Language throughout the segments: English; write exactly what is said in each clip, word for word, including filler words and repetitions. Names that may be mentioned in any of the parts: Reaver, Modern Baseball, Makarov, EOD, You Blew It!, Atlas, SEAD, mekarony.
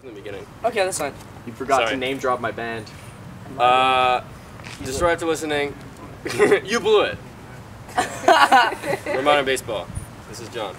From the beginning. Okay, that's fine. You forgot Sorry. to name drop my band. Uh, Destroy After Listening. You blew it. We're Modern Baseball. This is John.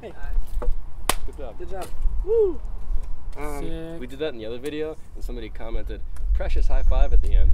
Hey. Good job. Good job. Woo! Um, we did that in the other video, and somebody commented, "Precious high five at the end."